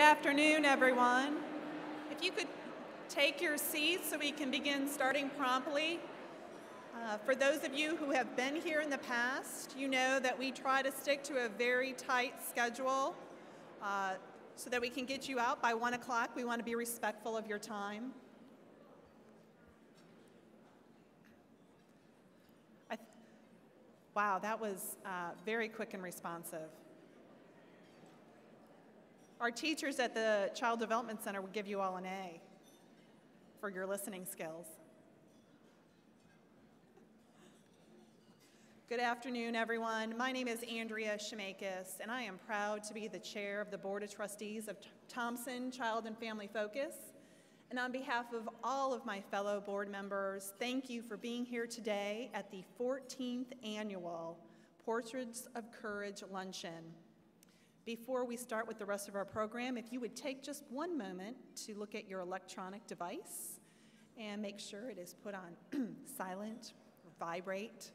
Good afternoon, everyone. If you could take your seats so we can begin starting promptly. For those of you who have been here in the past, you know that we try to stick to a very tight schedule so that we can get you out by 1 o'clock. We want to be respectful of your time. Wow, that was very quick and responsive. Our teachers at the Child Development Center will give you all an A for your listening skills. Good afternoon, everyone. My name is Andrea Shemakis, and I am proud to be the chair of the Board of Trustees of Thompson Child and Family Focus. And on behalf of all of my fellow board members, thank you for being here today at the 14th annual Portraits of Courage Luncheon. Before we start with the rest of our program, if you would take just one moment to look at your electronic device and make sure it is put on silent, or vibrate,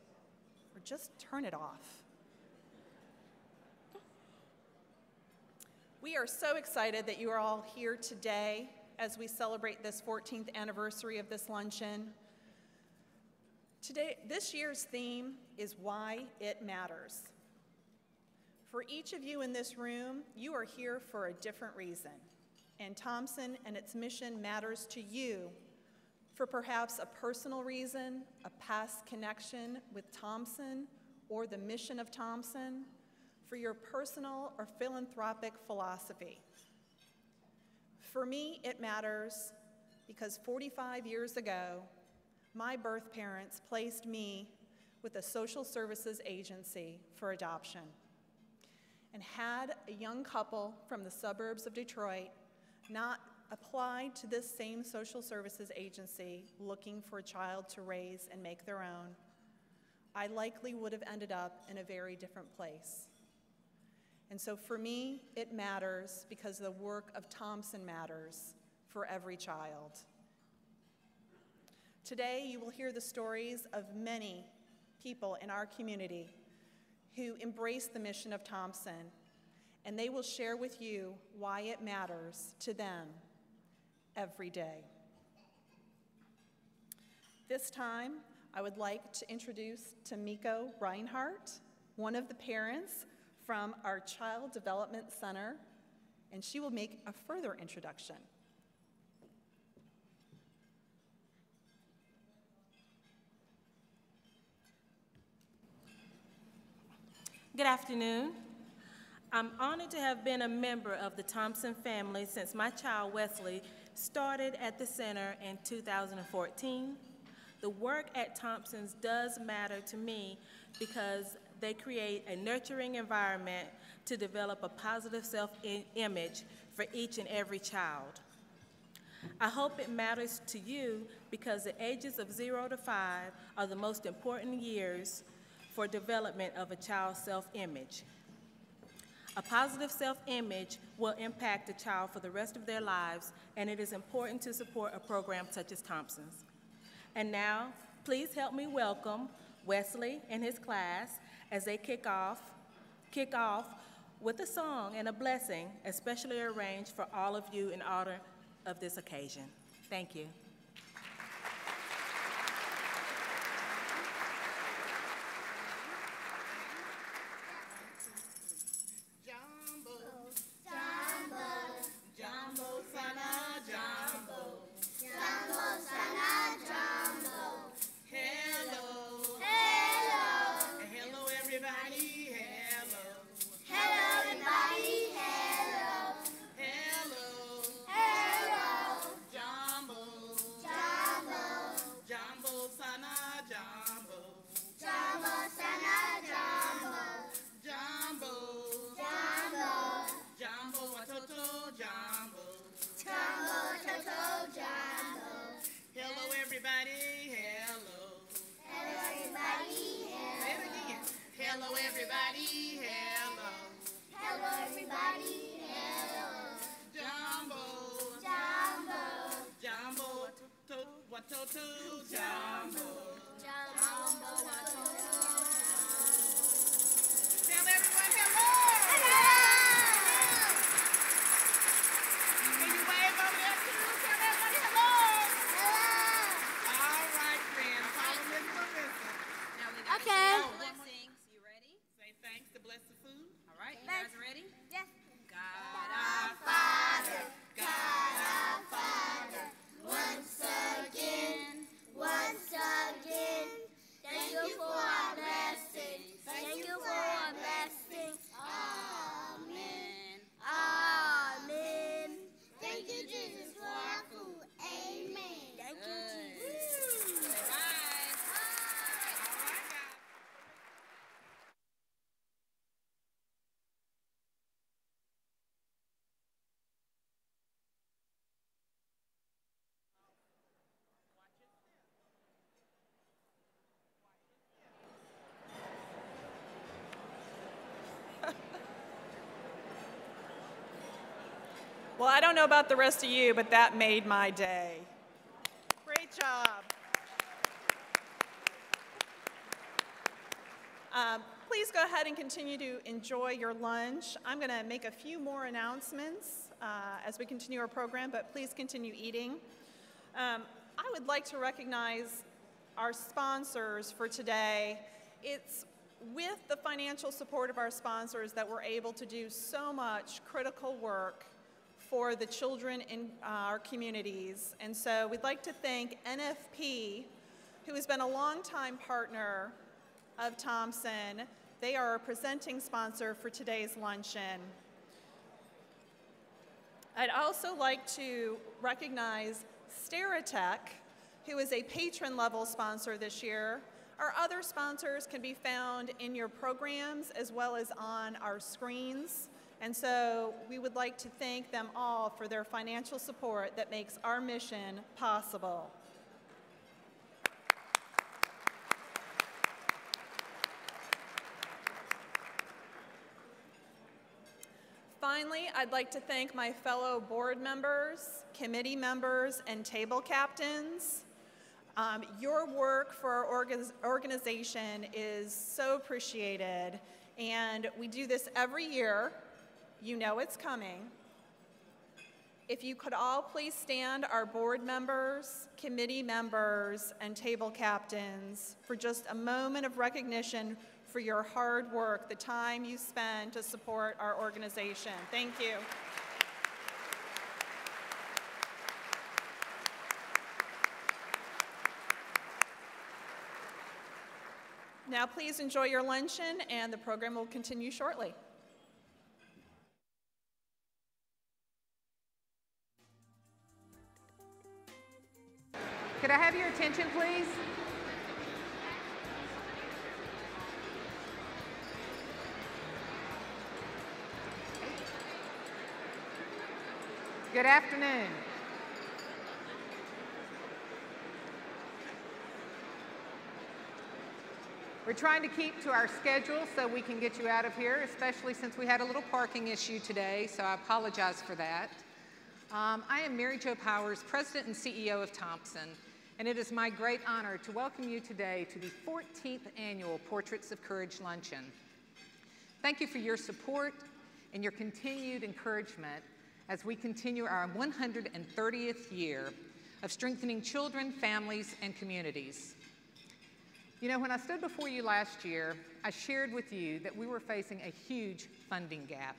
or just turn it off. We are so excited that you are all here today as we celebrate this 14th anniversary of this luncheon. Today, this year's theme is Why It Matters. For each of you in this room, you are here for a different reason, and Thompson and its mission matters to you for perhaps a personal reason, a past connection with Thompson or the mission of Thompson, for your personal or philanthropic philosophy. For me, it matters because 45 years ago, my birth parents placed me with a social services agency for adoption and had a young couple from the suburbs of Detroit not applied to this same social services agency looking for a child to raise and make their own, I likely would have ended up in a very different place. And so for me, it matters because the work of Thompson matters for every child. Today, you will hear the stories of many people in our community who embrace the mission of Thompson, and they will share with you why it matters to them every day. This time, I would like to introduce Tamiko Reinhardt, one of the parents from our Child Development Center, and she will make a further introduction. Good afternoon. I'm honored to have been a member of the Thompson family since my child Wesley started at the center in 2014. The work at Thompson's does matter to me because they create a nurturing environment to develop a positive self-image for each and every child. I hope it matters to you because the ages of 0 to 5 are the most important years for development of a child's self-image. A positive self-image will impact a child for the rest of their lives, and it is important to support a program such as Thompson's. And now, please help me welcome Wesley and his class as they kick off with a song and a blessing, especially arranged for all of you in honor of this occasion. Thank you. Tell everyone hello! Hello! Well, I don't know about the rest of you, but that made my day. Great job. Please go ahead and continue to enjoy your lunch. I'm going to make a few more announcements as we continue our program, but please continue eating. I would like to recognize our sponsors for today. It's with the financial support of our sponsors that we're able to do so much critical work for the children in our communities. And so we'd like to thank NFP, who has been a longtime partner of Thompson. They are a presenting sponsor for today's luncheon. I'd also like to recognize Steritech, who is a patron level sponsor this year. Our other sponsors can be found in your programs as well as on our screens. And so we would like to thank them all for their financial support that makes our mission possible. Finally, I'd like to thank my fellow board members, committee members, and table captains. Your work for our organization is so appreciated, and we do this every year. You know it's coming. If you could all please stand, our board members, committee members, and table captains, for just a moment of recognition for your hard work, the time you spend to support our organization. Thank you. Now please enjoy your luncheon, and the program will continue shortly. Could I have your attention, please? Good afternoon. We're trying to keep to our schedule so we can get you out of here, especially since we had a little parking issue today, so I apologize for that. I am Mary Jo Powers, President and CEO of Thompson, and it is my great honor to welcome you today to the 14th annual Portraits of Courage Luncheon. Thank you for your support and your continued encouragement as we continue our 130th year of strengthening children, families, and communities. You know, when I stood before you last year, I shared with you that we were facing a huge funding gap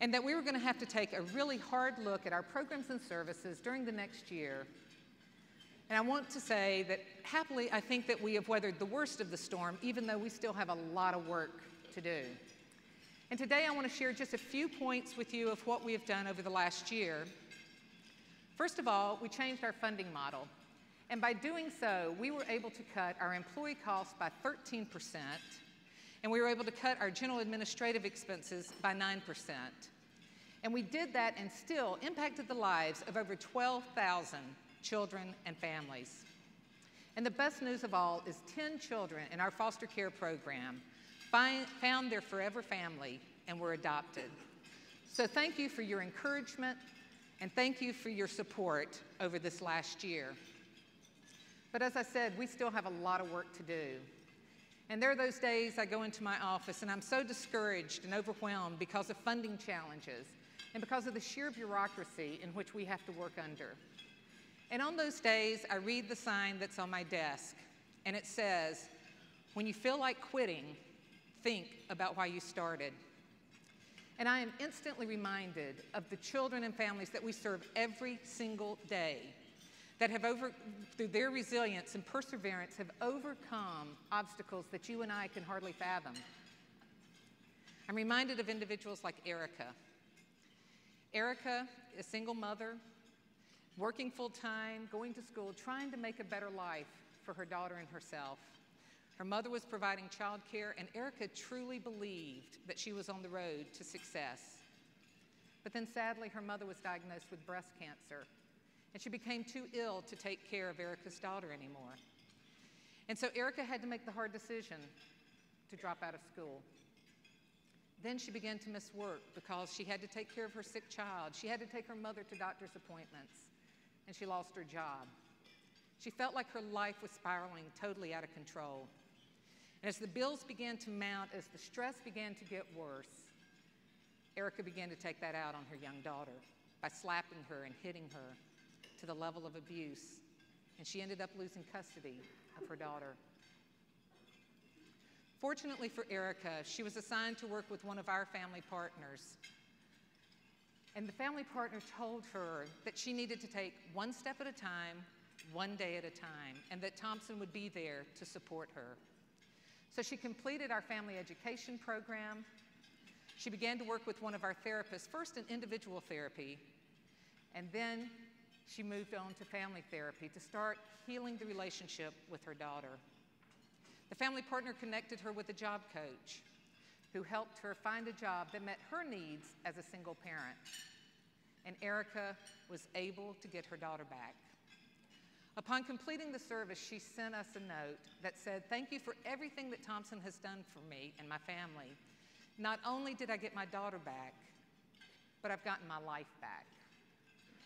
and that we were going to have to take a really hard look at our programs and services during the next year. And I want to say that, happily, I think that we have weathered the worst of the storm, even though we still have a lot of work to do. And today I want to share just a few points with you of what we have done over the last year. First of all, we changed our funding model. And by doing so, we were able to cut our employee costs by 13%, and we were able to cut our general administrative expenses by 9%. And we did that and still impacted the lives of over 12,000 children and families. And the best news of all is 10 children in our foster care program found their forever family and were adopted. So thank you for your encouragement, and thank you for your support over this last year. But as I said, we still have a lot of work to do. And there are those days I go into my office and I'm so discouraged and overwhelmed because of funding challenges and because of the sheer bureaucracy in which we have to work under. And on those days, I read the sign that's on my desk, and it says, "When you feel like quitting, think about why you started." And I am instantly reminded of the children and families that we serve every single day that have, through their resilience and perseverance, have overcome obstacles that you and I can hardly fathom. I'm reminded of individuals like Erica. Erica, a single mother, working full-time, going to school, trying to make a better life for her daughter and herself. Her mother was providing childcare, and Erica truly believed that she was on the road to success. But then sadly, her mother was diagnosed with breast cancer, and she became too ill to take care of Erica's daughter anymore. And so Erica had to make the hard decision to drop out of school. Then she began to miss work because she had to take care of her sick child. She had to take her mother to doctor's appointments, and she lost her job. She felt like her life was spiraling totally out of control. And as the bills began to mount, as the stress began to get worse, Erica began to take that out on her young daughter by slapping her and hitting her to the level of abuse, and she ended up losing custody of her daughter. Fortunately for Erica, she was assigned to work with one of our family partners. And the family partner told her that she needed to take one step at a time, one day at a time, and that Thompson would be there to support her. So she completed our family education program. She began to work with one of our therapists, first in individual therapy, and then she moved on to family therapy to start healing the relationship with her daughter. The family partner connected her with a job coach who helped her find a job that met her needs as a single parent. And Erica was able to get her daughter back. Upon completing the service, she sent us a note that said, "Thank you for everything that Thompson has done for me and my family. Not only did I get my daughter back, but I've gotten my life back.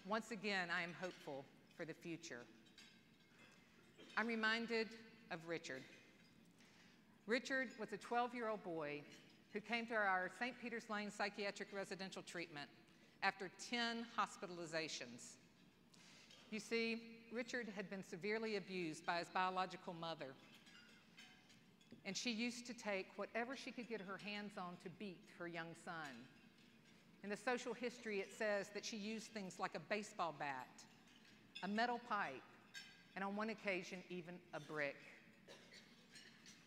Once again, I am hopeful for the future." I'm reminded of Richard. Richard was a 12-year-old boy who came to our St. Peter's Lane psychiatric residential treatment after 10 hospitalizations. You see, Richard had been severely abused by his biological mother, and she used to take whatever she could get her hands on to beat her young son. In the social history, it says that she used things like a baseball bat, a metal pipe, and on one occasion, even a brick.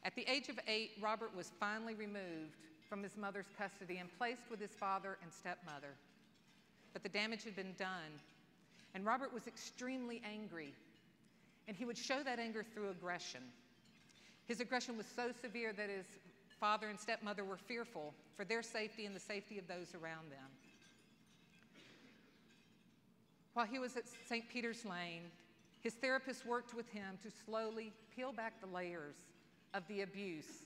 At the age of 8, Robert was finally removed from his mother's custody and placed with his father and stepmother. But the damage had been done, and Robert was extremely angry, and he would show that anger through aggression. His aggression was so severe that his father and stepmother were fearful for their safety and the safety of those around them. While he was at St. Peter's Lane, his therapist worked with him to slowly peel back the layers of the abuse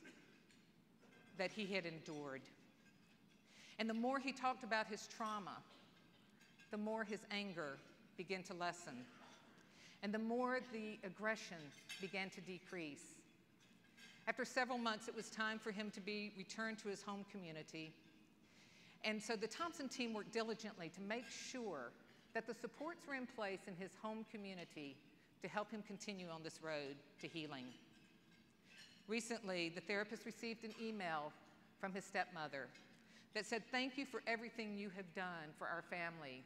that he had endured. And the more he talked about his trauma, the more his anger began to lessen, and the more the aggression began to decrease. After several months, it was time for him to be returned to his home community. And so the Thompson team worked diligently to make sure that the supports were in place in his home community to help him continue on this road to healing. Recently, the therapist received an email from his stepmother that said, "Thank you for everything you have done for our family.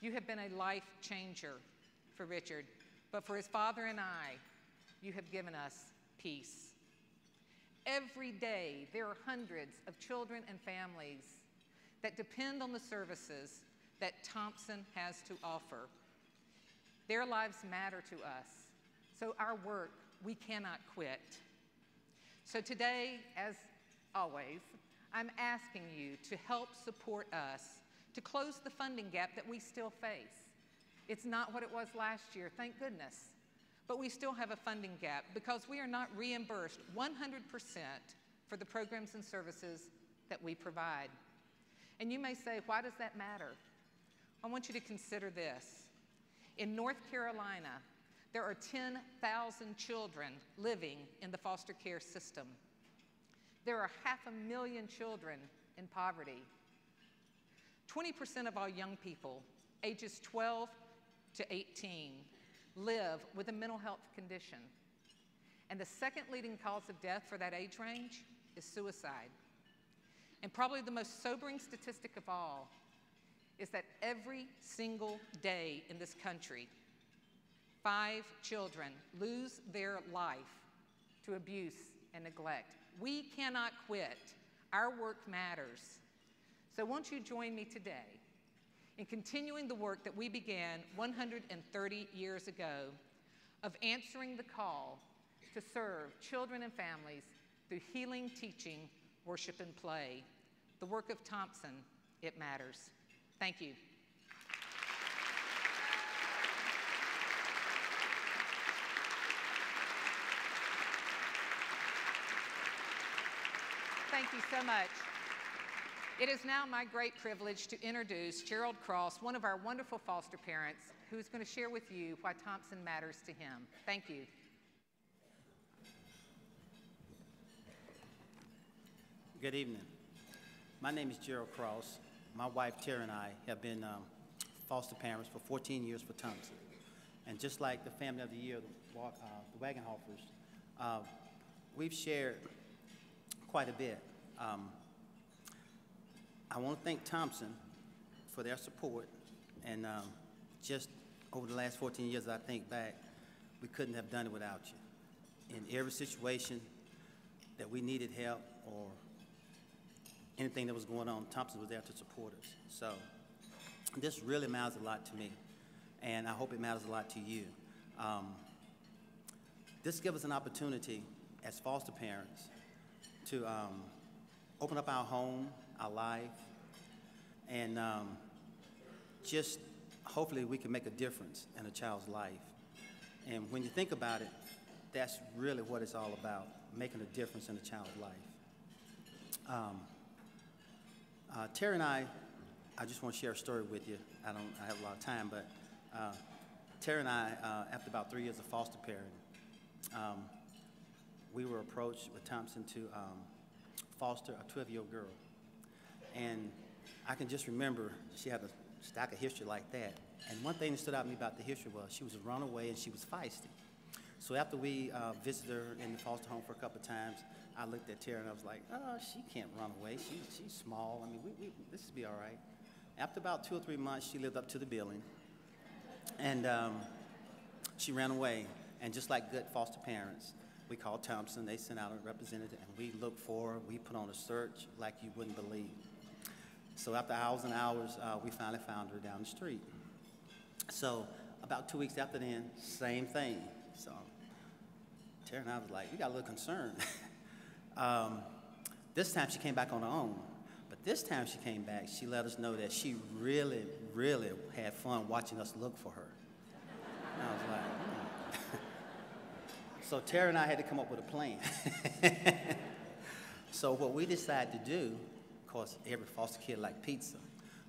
You have been a life changer for Richard, but for his father and I, you have given us peace." Every day, there are hundreds of children and families that depend on the services that Thompson has to offer. Their lives matter to us, so our work, we cannot quit. So today, as always, I'm asking you to help support us to close the funding gap that we still face. It's not what it was last year, thank goodness, but we still have a funding gap because we are not reimbursed 100% for the programs and services that we provide. And you may say, why does that matter? I want you to consider this. In North Carolina, there are 10,000 children living in the foster care system. There are 500,000 children in poverty. 20% of all young people, ages 12 to 18, live with a mental health condition. And the second leading cause of death for that age range is suicide. And probably the most sobering statistic of all is that every single day in this country, 5 children lose their life to abuse and neglect. We cannot quit. Our work matters. So won't you join me today in continuing the work that we began 130 years ago of answering the call to serve children and families through healing, teaching, worship, and play. The work of Thompson, it matters. Thank you. Thank you so much. It is now my great privilege to introduce Gerald Cross, one of our wonderful foster parents, who's going to share with you why Thompson matters to him. Thank you. Good evening. My name is Gerald Cross. My wife, Tara, and I have been foster parents for 14 years for Thompson. And just like the Family of the Year, the Wagenhofers, we've shared quite a bit. I want to thank Thompson for their support. And just over the last 14 years, I think back, we couldn't have done it without you. In every situation that we needed help or anything that was going on, Thompson was there to support us. So this really matters a lot to me, and I hope it matters a lot to you. This gives us an opportunity as foster parents to open up our home, our life, and just hopefully we can make a difference in a child's life. And when you think about it, that's really what it's all about, making a difference in a child's life. Tara and I just want to share a story with you. I have a lot of time, but Tara and I, after about 3 years of foster parenting, we were approached with Thompson to foster a 12-year-old girl. And I can just remember she had a stack of history like that. And one thing that stood out to me about the history was she was a runaway and she was feisty. So after we visited her in the foster home for a couple of times, I looked at Tara and I was like, oh, she can't run away. She's small. I mean, this will be all right. After about 2 or 3 months, she lived up to the billing. And she ran away. And just like good foster parents, we called Thompson. They sent out a representative, and we looked for her. We put on a search like you wouldn't believe. So after hours and hours, we finally found her down the street. So about 2 weeks after then, same thing. So Tara and I was like, we got a little concerned. This time she came back on her own, but this time she came back, she let us know that she really, really had fun watching us look for her. And I was like, hmm. So Tara and I had to come up with a plan. So what we decided to do, of course, every foster kid likes pizza.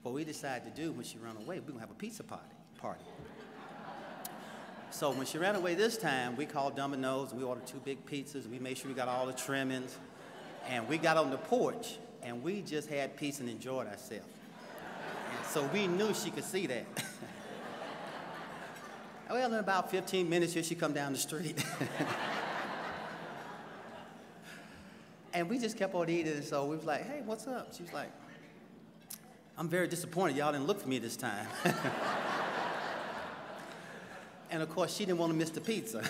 What we decided to do when she ran away, we're going to have a pizza party. So when she ran away this time, we called Domino's, we ordered 2 big pizzas, we made sure we got all the trimmings, and we got on the porch, and we just had pizza and enjoyed ourselves. And so we knew she could see that. Well, in about 15 minutes, here she come down the street. And we just kept on eating, and so we was like, hey, what's up? She was like, I'm very disappointed y'all didn't look for me this time. And of course, she didn't want to miss the pizza.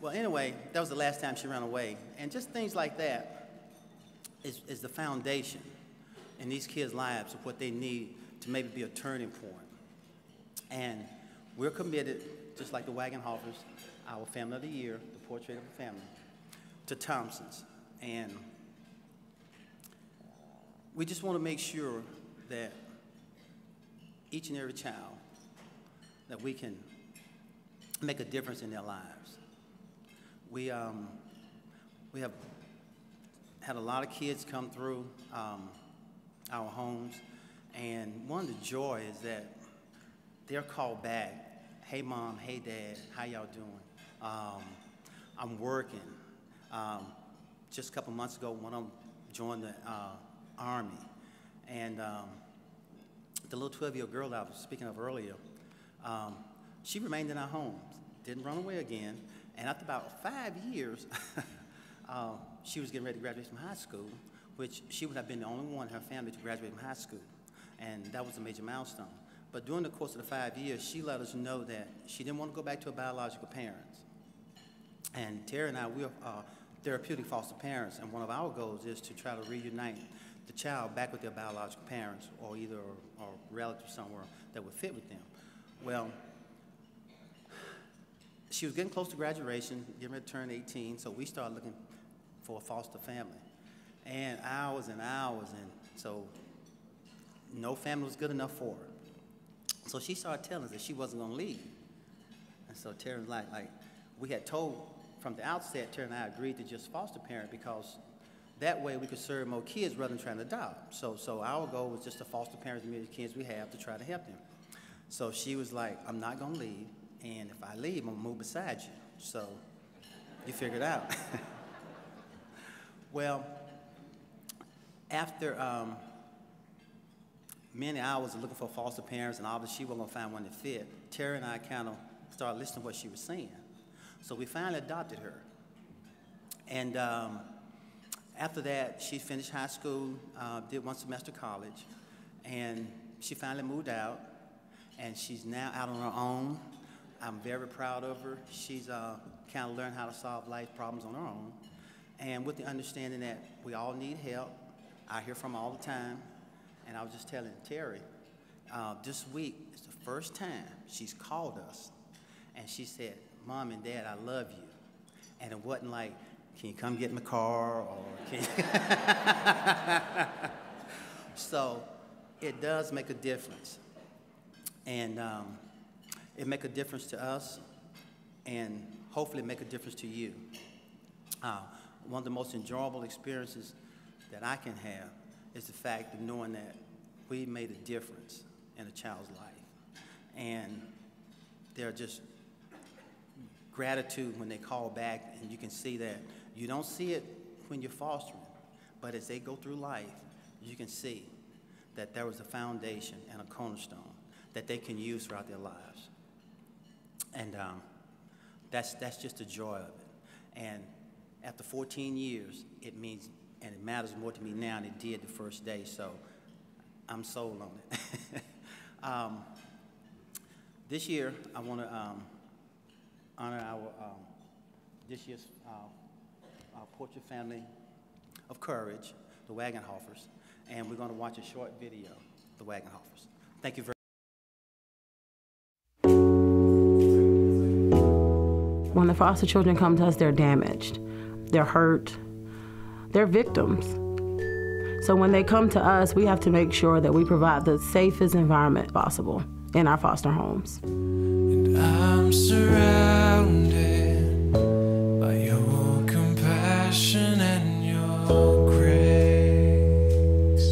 Well, anyway, that was the last time she ran away. And just things like that is the foundation in these kids' lives of what they need to maybe be a turning point. And we're committed, just like the Wagenhofers, our Family of the Year, the Portrait of a Family, to Thompson's. And we just want to make sure that each and every child, that we can make a difference in their lives. We have had a lot of kids come through our homes, and one of the joy is that they're called back. Hey mom, hey dad, how y'all doing? I'm working. Just a couple months ago, one of them joined the Army, and the little 12-year-old girl that I was speaking of earlier, she remained in our homes, didn't run away again, and after about 5 years, she was getting ready to graduate from high school, which she would have been the only one in her family to graduate from high school, and that was a major milestone. But during the course of the 5 years, she let us know that she didn't want to go back to her biological parents. And Tara and I, we are therapeutic foster parents, and one of our goals is to try to reunite the child back with their biological parents or either or relatives somewhere that would fit with them. Well, she was getting close to graduation, getting ready to turn 18, so we started looking for a foster family. And hours, and so no family was good enough for her. So she started telling us that she wasn't going to leave. And so Tara was like, we had told from the outset, Tara and I agreed to just foster parent because That way we could serve more kids rather than trying to adopt. So our goal was just to foster parents and the kids we have to try to help them. So she was like, I'm not going to leave, and if I leave, I'm going to move beside you. So you figure it out. Well, after many hours of looking for foster parents, and obviously she wasn't going to find one that fit, Tara and I kind of started listening to what she was saying. So we finally adopted her. And after that, she finished high school, did one semester college, and she finally moved out, and she's now out on her own. I'm very proud of her. She's kind of learned how to solve life problems on her own, and with the understanding that we all need help. I hear from her all the time, and I was just telling Terry, this week is the first time she's called us, and she said, Mom and Dad, I love you. And it wasn't like, can you come get in the car, or can you? So it does make a difference. And it make a difference to us, and hopefully make a difference to you. One of the most enjoyable experiences that I can have is the fact of knowing that we made a difference in a child's life. And they're just gratitude when they call back, and you can see that. You don't see it when you're fostering, but as they go through life, you can see that there was a foundation and a cornerstone that they can use throughout their lives. And that's just the joy of it. And after 14 years, it means, and it matters more to me now than it did the first day, so I'm sold on it. This year, I want to honor our, this year's Portrait Family of Courage, the Wagenhofers, and we're going to watch a short video, the Wagenhofers. Thank you very much. When the foster children come to us, they're damaged, they're hurt, they're victims. So when they come to us, we have to make sure that we provide the safest environment possible in our foster homes. And I'm surrounded by your compassion and your grace.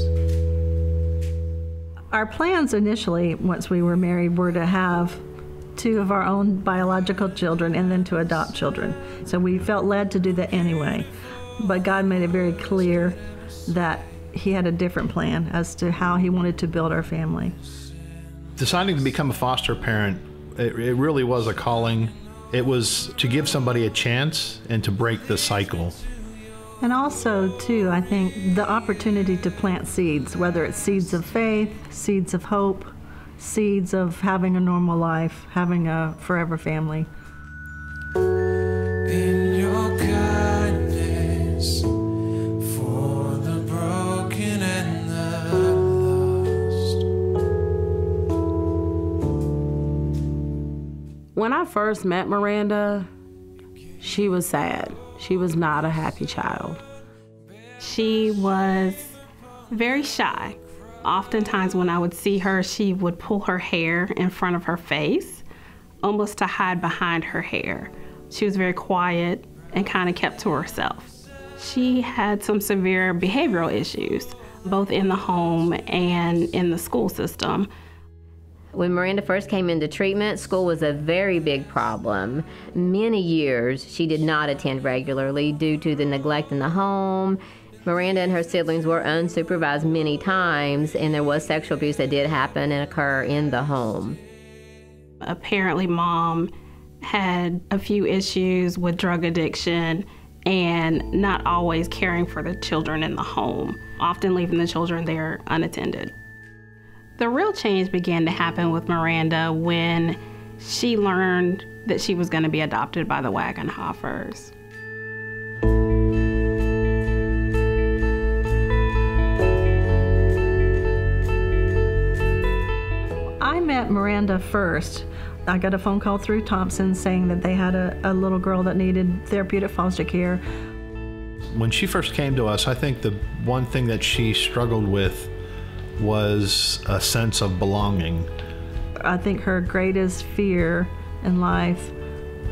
Our plans initially, once we were married, were to have two of our own biological children and then to adopt children. So we felt led to do that anyway. But God made it very clear that He had a different plan as to how He wanted to build our family. Deciding to become a foster parent, it really was a calling. It was to give somebody a chance and to break the cycle. And also, too, I think the opportunity to plant seeds, whether it's seeds of faith, seeds of hope, seeds of having a normal life, having a forever family. In your kindness, for the broken and the lost. When I first met Miranda, she was sad. She was not a happy child. She was very shy. Oftentimes when I would see her, she would pull her hair in front of her face, almost to hide behind her hair. She was very quiet and kind of kept to herself. She had some severe behavioral issues, both in the home and in the school system. When Miranda first came into treatment, school was a very big problem. Many years she did not attend regularly due to the neglect in the home. Miranda and her siblings were unsupervised many times, and there was sexual abuse that did happen and occur in the home. Apparently, Mom had a few issues with drug addiction and not always caring for the children in the home, often leaving the children there unattended. The real change began to happen with Miranda when she learned that she was going to be adopted by the Wagenhofers. Miranda first. I got a phone call through Thompson saying that they had a little girl that needed therapeutic foster care. When she first came to us, I think the one thing that she struggled with was a sense of belonging. I think her greatest fear in life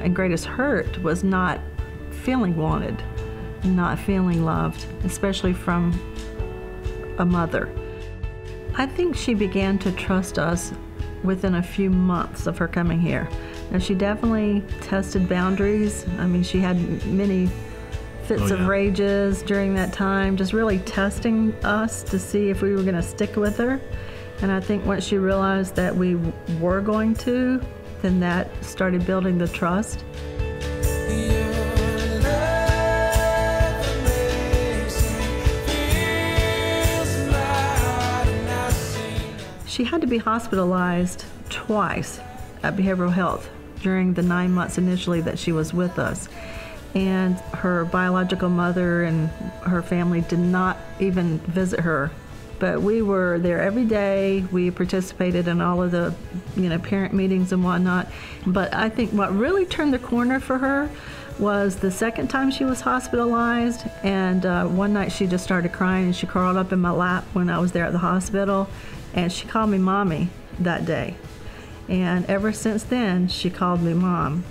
and greatest hurt was not feeling wanted. not feeling loved, especially from a mother. I think she began to trust us within a few months of her coming here. Now, she definitely tested boundaries. I mean, she had many fits of rages during that time, just really testing us to see if we were going to stick with her. And I think once she realized that we were going to, then that started building the trust. She had to be hospitalized twice at behavioral health during the 9 months initially that she was with us. And her biological mother and her family did not even visit her. But we were there every day. We participated in all of the, parent meetings and whatnot. But I think what really turned the corner for her was the second time she was hospitalized. And one night she just started crying and she curled up in my lap when I was there at the hospital. And she called me Mommy that day. And ever since then, she called me Mom.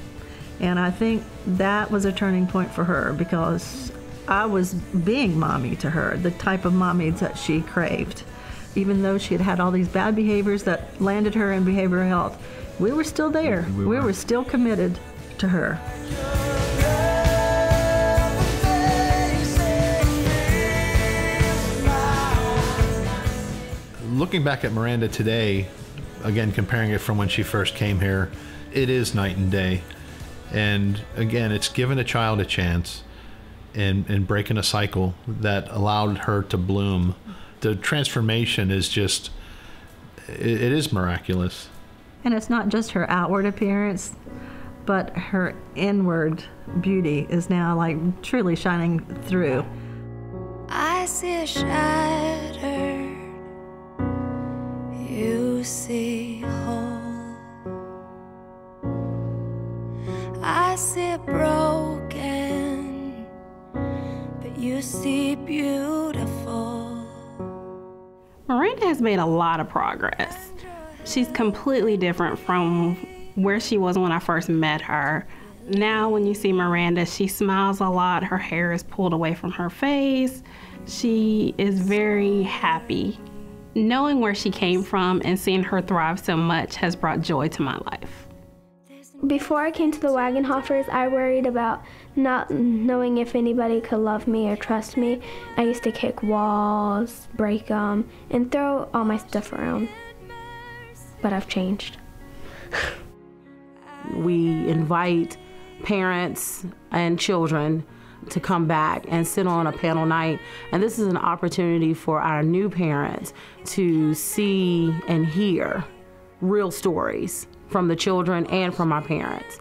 And I think that was a turning point for her because I was being Mommy to her, the type of Mommy that she craved. Even though she had had all these bad behaviors that landed her in behavioral health, we were still there. We were still committed to her. Looking back at Miranda today, again, comparing it from when she first came here, it is night and day. And again, it's giving a child a chance and breaking a cycle that allowed her to bloom. The transformation is just, it is miraculous. And it's not just her outward appearance, but her inward beauty is now like truly shining through. I see a shatter. You see whole. I see broken, but you see beautiful. Miranda has made a lot of progress. She's completely different from where she was when I first met her. Now when you see Miranda, she smiles a lot. Her hair is pulled away from her face. She is very happy. Knowing where she came from and seeing her thrive so much has brought joy to my life. Before I came to the Wagenhofers, I worried about not knowing if anybody could love me or trust me. I used to kick walls, break them, and throw all my stuff around. But I've changed. We invite parents and children to come back and sit on a panel night. And this is an opportunity for our new parents to see and hear real stories from the children and from our parents.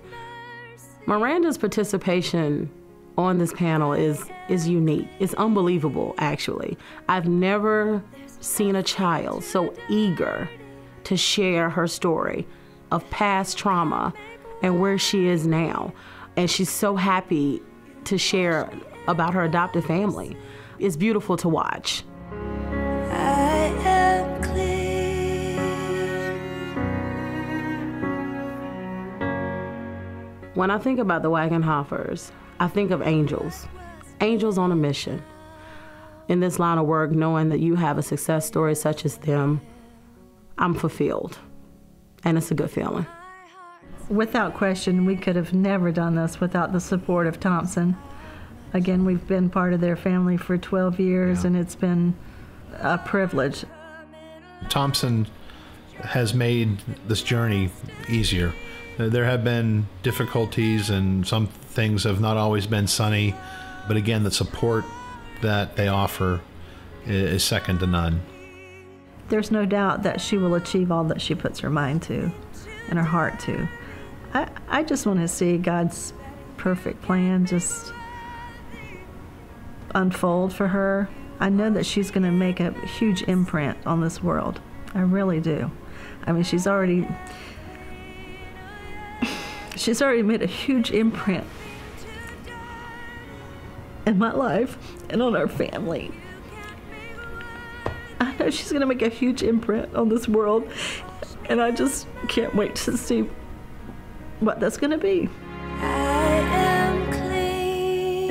Miranda's participation on this panel is unique. It's unbelievable, actually. I've never seen a child so eager to share her story of past trauma and where she is now. And she's so happy to share about her adopted family. It's beautiful to watch. I am clean. When I think about the Wagenhofers, I think of angels. Angels on a mission. In this line of work, knowing that you have a success story such as them, I'm fulfilled, and it's a good feeling. Without question, we could have never done this without the support of Thompson. Again, we've been part of their family for 12 years, and it's been a privilege. Thompson has made this journey easier. There have been difficulties, and some things have not always been sunny, but again, the support that they offer is second to none. There's no doubt that she will achieve all that she puts her mind to and her heart to. I just want to see God's perfect plan just unfold for her. I know that she's going to make a huge imprint on this world. I really do. I mean, she's already made a huge imprint in my life and on our family. I know she's going to make a huge imprint on this world, and I just can't wait to see what that's going to be. I am clean.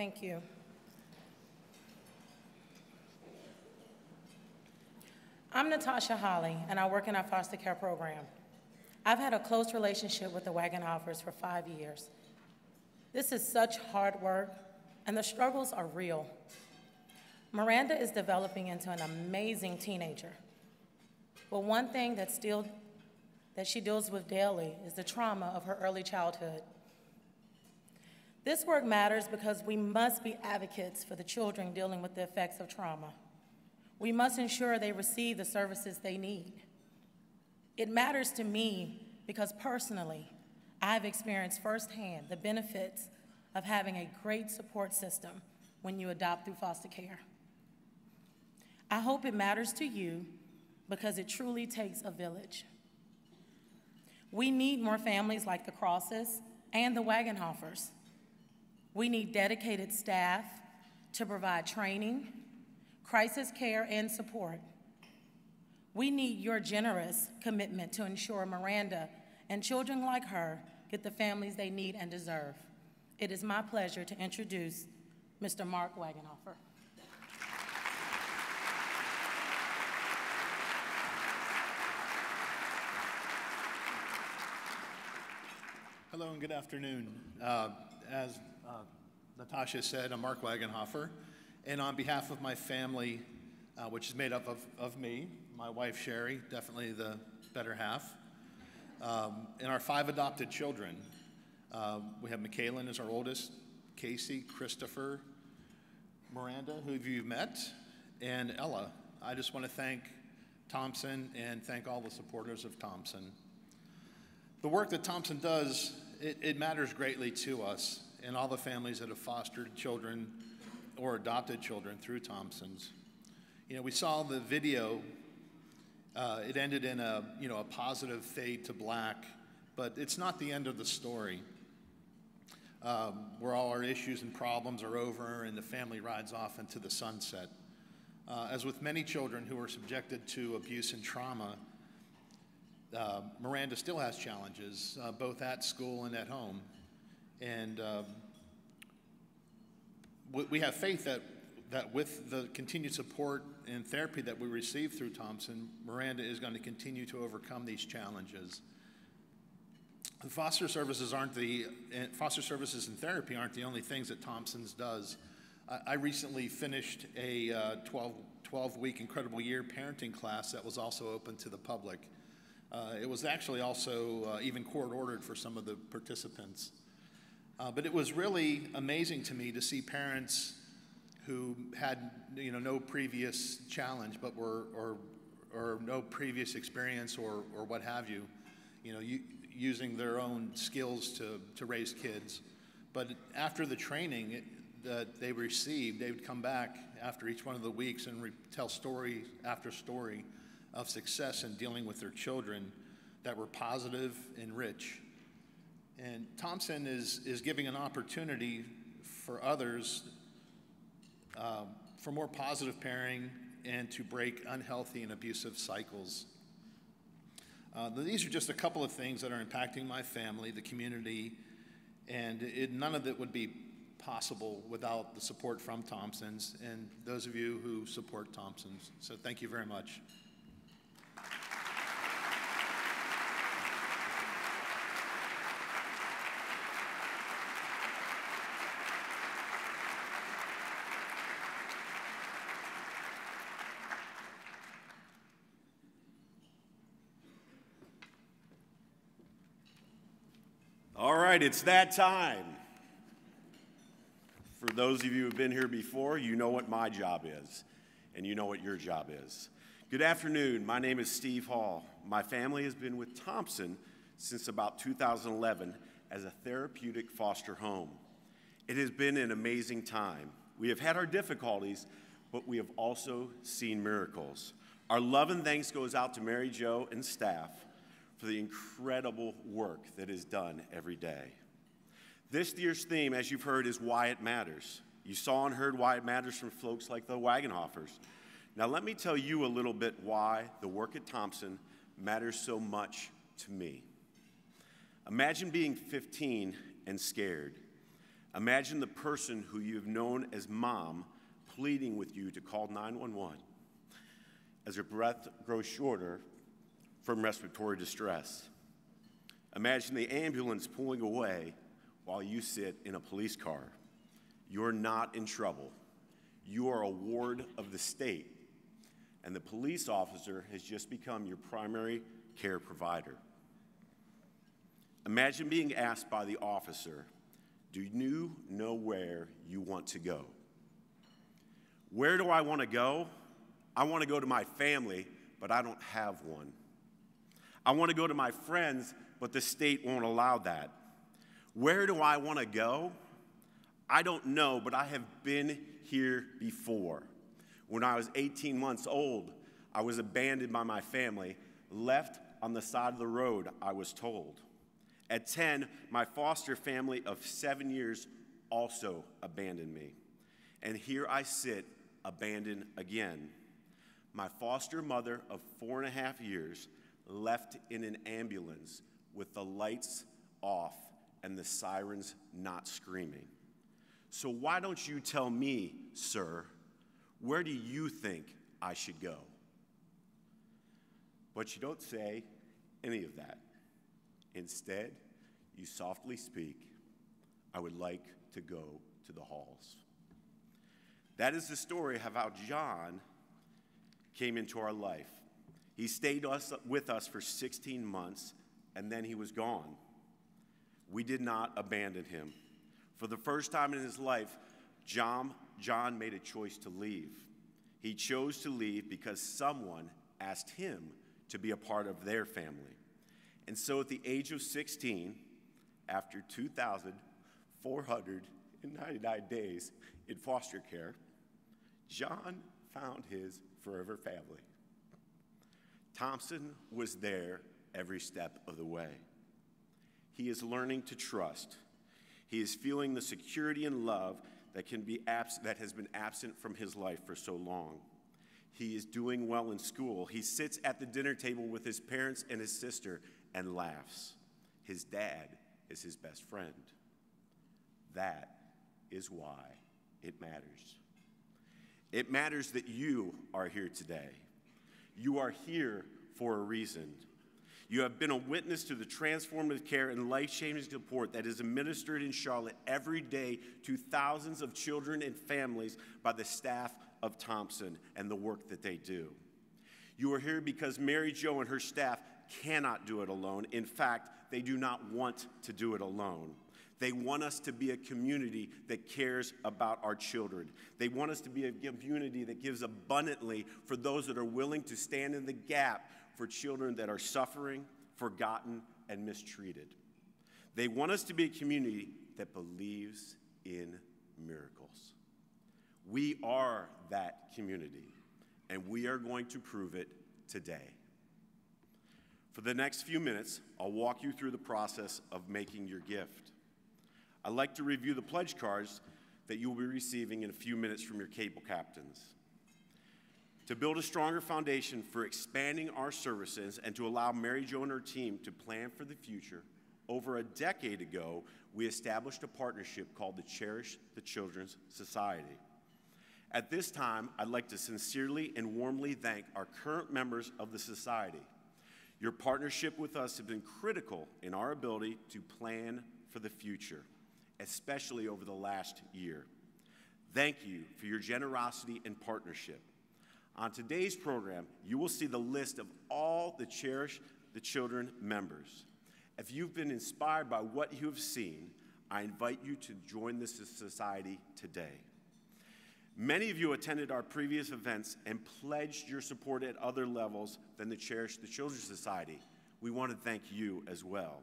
Thank you. I'm Natasha Holly, and I work in our foster care program. I've had a close relationship with the Wagenhofers for 5 years. This is such hard work, and the struggles are real. Miranda is developing into an amazing teenager. But one thing that she deals with daily is the trauma of her early childhood. This work matters because we must be advocates for the children dealing with the effects of trauma. We must ensure they receive the services they need. It matters to me because personally, I've experienced firsthand the benefits of having a great support system when you adopt through foster care. I hope it matters to you because it truly takes a village. We need more families like the Crosses and the Wagenhofers. We need dedicated staff to provide training, crisis care, and support. We need your generous commitment to ensure Miranda and children like her get the families they need and deserve. It is my pleasure to introduce Mr. Mark Wagenhofer. Hello and good afternoon. As Natasha said, I'm Mark Wagenhofer. And on behalf of my family, which is made up of me, my wife Sherry, definitely the better half, and our 5 adopted children. We have Mikaelyn as our oldest, Casey, Christopher, Miranda, who you've met, and Ella. I just want to thank Thompson and thank all the supporters of Thompson. The work that Thompson does, it matters greatly to us and all the families that have fostered children or adopted children through Thompson's. You know, we saw the video. It ended in a positive fade to black, but it's not the end of the story. Where all our issues and problems are over and the family rides off into the sunset. As with many children who are subjected to abuse and trauma, Miranda still has challenges, both at school and at home. And we have faith that with the continued support and therapy that we receive through Thompson, Miranda is going to continue to overcome these challenges. The foster services and therapy aren't the only things that Thompson's does. I recently finished a 12-week Incredible Year parenting class that was also open to the public. It was actually also even court-ordered for some of the participants. But it was really amazing to me to see parents who had no previous challenge, but were or no previous experience or what have you, using their own skills to raise kids. But after the training that they received, they would come back after each one of the weeks and tell story after story of success in dealing with their children that were positive and rich. And Thompson is giving an opportunity for others for more positive pairing and to break unhealthy and abusive cycles. These are just a couple of things that are impacting my family, the community, and none of it would be possible without the support from Thompson's and those of you who support Thompson's. So thank you very much. It's that time. For those of you who have been here before, you know what my job is, and you know what your job is. Good afternoon. My name is Steve Hall. My family has been with Thompson since about 2011 as a therapeutic foster home. It has been an amazing time. We have had our difficulties, but we have also seen miracles. Our love and thanks goes out to Mary Jo and staff for the incredible work that is done every day. This year's theme, as you've heard, is why it matters. You saw and heard why it matters from folks like the Wagenhofers. Now let me tell you a little bit why the work at Thompson matters so much to me. Imagine being 15 and scared. Imagine the person who you've known as mom pleading with you to call 911 as her breath grows shorter from respiratory distress. Imagine the ambulance pulling away while you sit in a police car. You're not in trouble. You are a ward of the state, and the police officer has just become your primary care provider. Imagine being asked by the officer, do you know where you want to go? Where do I want to go? I want to go to my family, but I don't have one. I want to go to my friends, but the state won't allow that. Where do I want to go? I don't know, but I have been here before. When I was 18 months old, I was abandoned by my family, left on the side of the road, I was told. At 10, my foster family of 7 years also abandoned me. And here I sit, abandoned again. My foster mother of 4.5 years left in an ambulance with the lights off and the sirens not screaming. So why don't you tell me, sir, where do you think I should go? But you don't say any of that. Instead, you softly speak, I would like to go to the Halls. That is the story of how John came into our life. He stayed with us for 16 months, and then he was gone. We did not abandon him. For the first time in his life, John made a choice to leave. He chose to leave because someone asked him to be a part of their family. And so at the age of 16, after 2,499 days in foster care, John found his forever family. Thompson was there every step of the way. He is learning to trust. He is feeling the security and love that has been absent from his life for so long. He is doing well in school. He sits at the dinner table with his parents and his sister and laughs. His dad is his best friend. That is why it matters. It matters that you are here today. You are here for a reason. You have been a witness to the transformative care and life-changing support that is administered in Charlotte every day to thousands of children and families by the staff of Thompson and the work that they do. You are here because Mary Jo and her staff cannot do it alone. In fact, they do not want to do it alone. They want us to be a community that cares about our children. They want us to be a community that gives abundantly for those that are willing to stand in the gap for children that are suffering, forgotten, and mistreated. They want us to be a community that believes in miracles. We are that community, and we are going to prove it today. For the next few minutes, I'll walk you through the process of making your gift. I'd like to review the pledge cards that you will be receiving in a few minutes from your cable captains. To build a stronger foundation for expanding our services and to allow Mary Jo and her team to plan for the future, over a decade ago, we established a partnership called the Cherish the Children's Society. At this time, I'd like to sincerely and warmly thank our current members of the society. Your partnership with us has been critical in our ability to plan for the future, especially over the last year. Thank you for your generosity and partnership. On today's program, you will see the list of all the Cherish the Children members. If you've been inspired by what you have seen, I invite you to join this society today. Many of you attended our previous events and pledged your support at other levels than the Cherish the Children's Society. We want to thank you as well.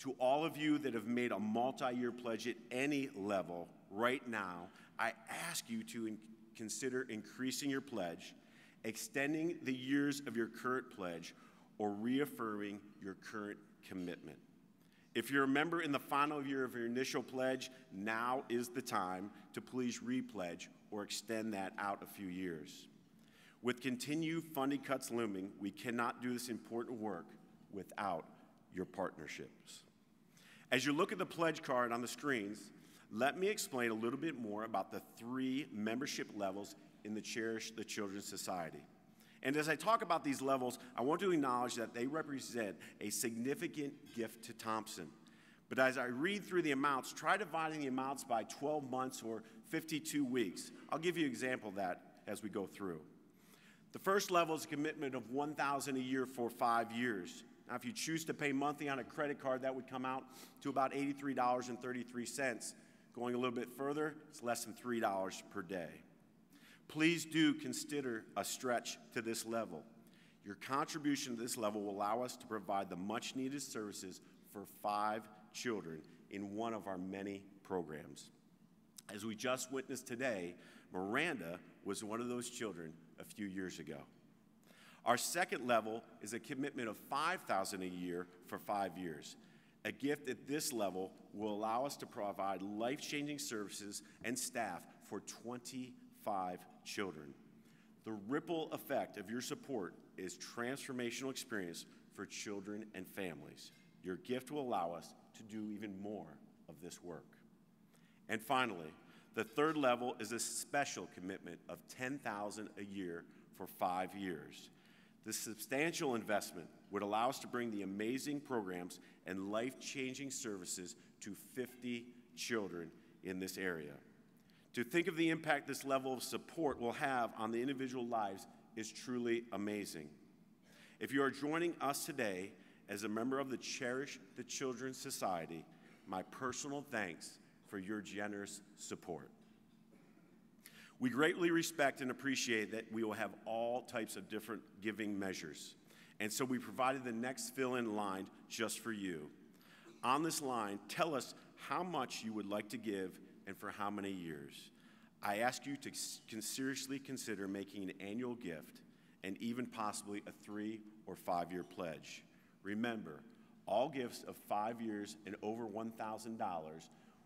To all of you that have made a multi-year pledge at any level right now, I ask you to consider increasing your pledge, extending the years of your current pledge, or reaffirming your current commitment. If you're a member in the final year of your initial pledge, now is the time to please repledge or extend that out a few years. With continued funding cuts looming, we cannot do this important work without your partnerships. As you look at the pledge card on the screens, let me explain a little bit more about the three membership levels in the Cherish the Children's Society. And as I talk about these levels, I want to acknowledge that they represent a significant gift to Thompson. But as I read through the amounts, try dividing the amounts by 12 months or 52 weeks. I'll give you an example of that as we go through. The first level is a commitment of $1,000 a year for 5 years. Now, if you choose to pay monthly on a credit card, that would come out to about $83.33. Going a little bit further, it's less than $3 per day. Please do consider a stretch to this level. Your contribution to this level will allow us to provide the much-needed services for 5 children in one of our many programs. As we just witnessed today, Miranda was one of those children a few years ago. Our second level is a commitment of $5,000 a year for 5 years. A gift at this level will allow us to provide life-changing services and staff for 25 children. The ripple effect of your support is transformational experience for children and families. Your gift will allow us to do even more of this work. And finally, the third level is a special commitment of $10,000 a year for 5 years. This substantial investment would allow us to bring the amazing programs and life-changing services to 50 children in this area. To think of the impact this level of support will have on the individual lives is truly amazing. If you are joining us today as a member of the Cherish the Children's Society, my personal thanks for your generous support. We greatly respect and appreciate that we will have all types of different giving measures. And so we provided the next fill-in line just for you. On this line, tell us how much you would like to give and for how many years. I ask you to seriously consider making an annual gift and even possibly a 3- or 5-year pledge. Remember, all gifts of 5 years and over $1,000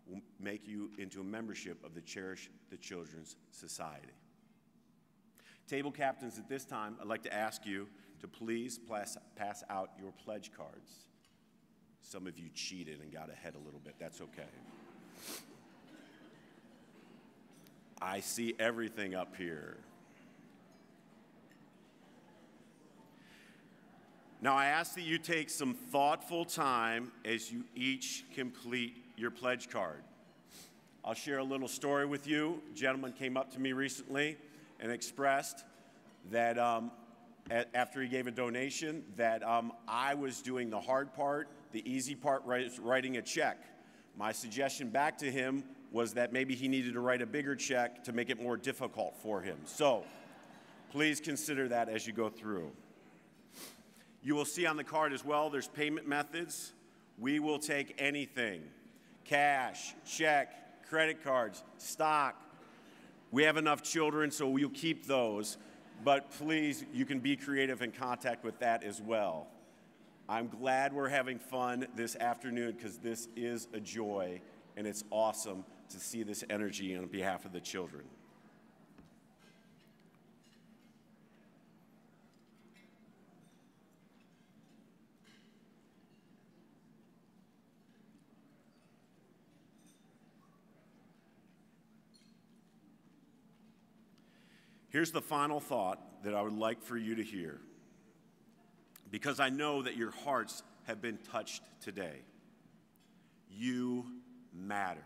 will make you into a membership of the Cherish the Children's Society. Table captains, at this time, I'd like to ask you to please pass out your pledge cards. Some of you cheated and got ahead a little bit. That's okay. I see everything up here. Now, I ask that you take some thoughtful time as you each complete your pledge card. I'll share a little story with you. A gentleman came up to me recently and expressed that after he gave a donation, that I was doing the hard part, the easy part, writing a check. My suggestion back to him was that maybe he needed to write a bigger check to make it more difficult for him. So please consider that as you go through. You will see on the card as well, there's payment methods. We will take anything. Cash, check, credit cards, stock. We have enough children, so we'll keep those. But please, you can be creative in contact with that as well. I'm glad we're having fun this afternoon because this is a joy, and it's awesome to see this energy on behalf of the children. Here's the final thought that I would like for you to hear, because I know that your hearts have been touched today. You matter.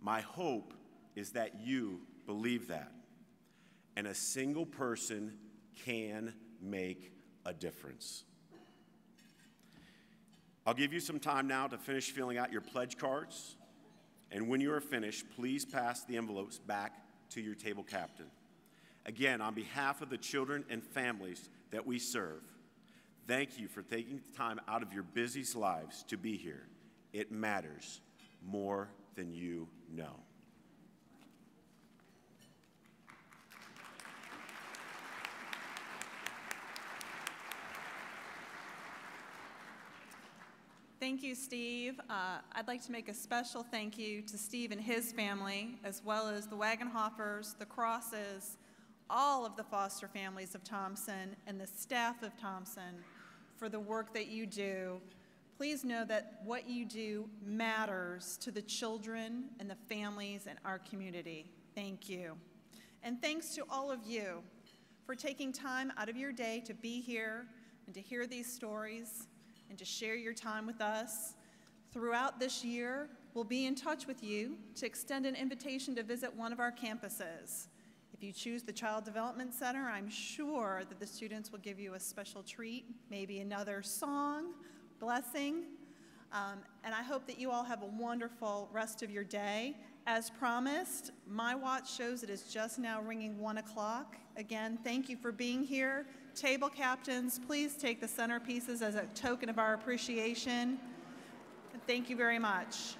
My hope is that you believe that, and a single person can make a difference. I'll give you some time now to finish filling out your pledge cards, and when you are finished, please pass the envelopes back to your table captain. Again, on behalf of the children and families that we serve, thank you for taking the time out of your busy lives to be here. It matters more than you know. Thank you, Steve. I'd like to make a special thank you to Steve and his family, as well as the Wagenhofers, the Crosses, all of the foster families of Thompson, and the staff of Thompson for the work that you do. Please know that what you do matters to the children and the families and our community. Thank you. And thanks to all of you for taking time out of your day to be here and to hear these stories and to share your time with us. Throughout this year, we'll be in touch with you to extend an invitation to visit one of our campuses. If you choose the Child Development Center, I'm sure that the students will give you a special treat, maybe another song, blessing. And I hope that you all have a wonderful rest of your day. As promised, my watch shows it is just now ringing 1 o'clock. Again, thank you for being here. Table captains, please take the centerpieces as a token of our appreciation. And thank you very much.